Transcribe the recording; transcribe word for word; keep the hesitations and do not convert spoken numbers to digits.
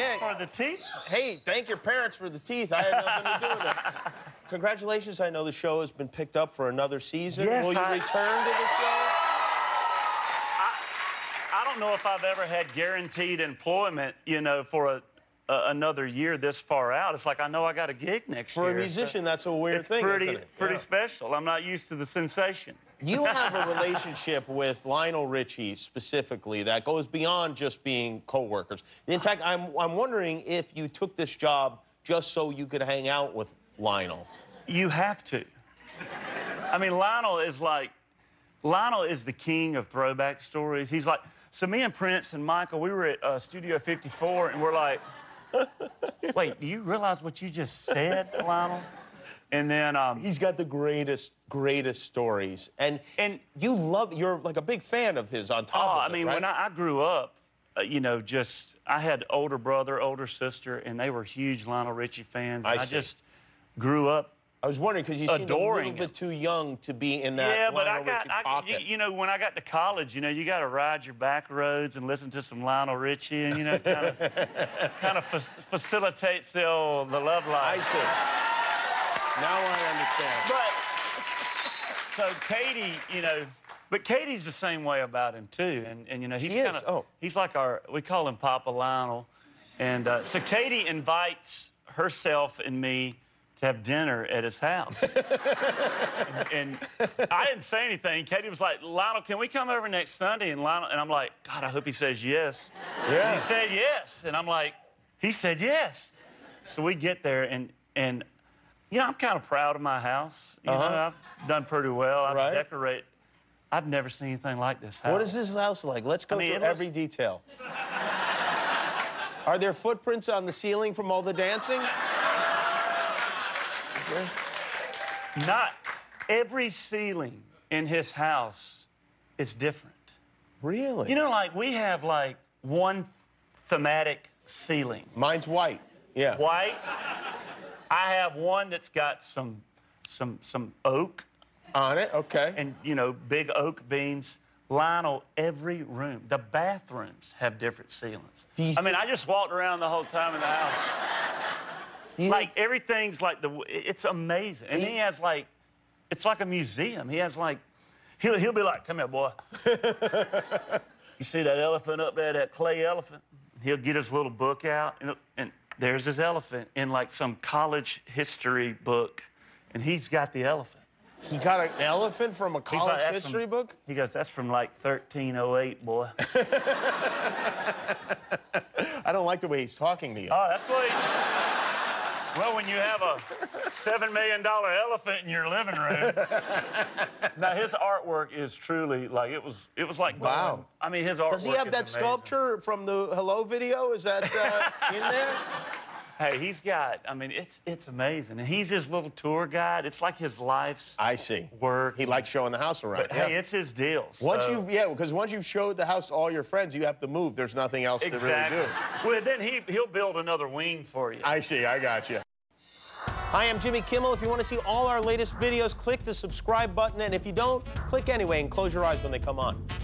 Thanks yeah. for the teeth. Hey, thank your parents for the teeth. I had nothing to do with it. Congratulations. I know the show has been picked up for another season. Yes, Will you I... return to the show? I, I don't know if I've ever had guaranteed employment, you know, for a... Uh, another year this far out. It's like, I know I got a gig next year. For a musician, that's a weird thing, isn't it? It's pretty, pretty special. I'm not used to the sensation. You have a relationship with Lionel Richie, specifically, that goes beyond just being co-workers. In fact, I'm, I'm wondering if you took this job just so you could hang out with Lionel. You have to. I mean, Lionel is like... Lionel is the king of throwback stories. He's like... So me and Prince and Michael, we were at uh, Studio fifty-four, and we're like... Wait, do you realize what you just said, Lionel? And then um, he's got the greatest, greatest stories, and and you love, you're like a big fan of his. On top oh, of it, I mean, right? when I, I grew up, uh, you know, just I had older brother, older sister, and they were huge Lionel Richie fans. I, I just grew up. I was wondering because you seemed a little bit too young to be in that. Yeah, but Lionel I got, Richie I, pocket. You know, when I got to college, you know, you got to ride your back roads and listen to some Lionel Richie, and you know, kind of, kind of fa facilitates the old, the love life. I see. Now I understand. But so Katie, you know, but Katie's the same way about him too, and and you know, he's kind of, oh. he's like our, we call him Papa Lionel, and uh, so Katie invites herself and me to have dinner at his house. and, and I didn't say anything. Katie was like, Lionel, can we come over next Sunday? And Lionel, and I'm like, God, I hope he says yes. Yeah. And he said yes. And I'm like, he said yes. So we get there, and, and you know, I'm kind of proud of my house. You uh-huh. know, I've done pretty well. I've right. decorated. I've never seen anything like this house. What is this house like? Let's go I mean, through every was... detail. Are there footprints on the ceiling from all the dancing? Not every ceiling in his house is different. Really? You know, like, we have, like, one thematic ceiling. Mine's white, yeah. White. I have one that's got some, some, some oak. On it, okay. And, you know, big oak beams. Lionel, every room, the bathrooms have different ceilings. Do you I mean, I just walked around the whole time in the house. Like, everything's like the... It's amazing. And he has, like... It's like a museum. He has, like... He'll, he'll be like, come here, boy. You see that elephant up there, that clay elephant? He'll get his little book out, and, and there's his elephant in, like, some college history book, and he's got the elephant. He got an elephant from a college like, history from, book? He goes, that's from, like, thirteen oh eight, boy. I don't like the way he's talking to you. Oh, that's what he... Well, when you have a seven million dollar elephant in your living room. Now, his artwork is truly, like, it was it was like... Wow. Going, I mean, his artwork Does he have that amazing. sculpture from the Hello video? Is that uh, in there? Hey, he's got... I mean, it's it's amazing. And he's his little tour guide. It's like his life's I see. work. He likes showing the house around. But, yeah. Hey, it's his deal. So. Once you... Yeah, because once you've showed the house to all your friends, you have to move. There's nothing else exactly. to really do. Well, then he, he'll build another wing for you. I see. I got you. Hi, I'm Jimmy Kimmel. If you want to see all our latest videos, click the subscribe button. And if you don't, click anyway and close your eyes when they come on.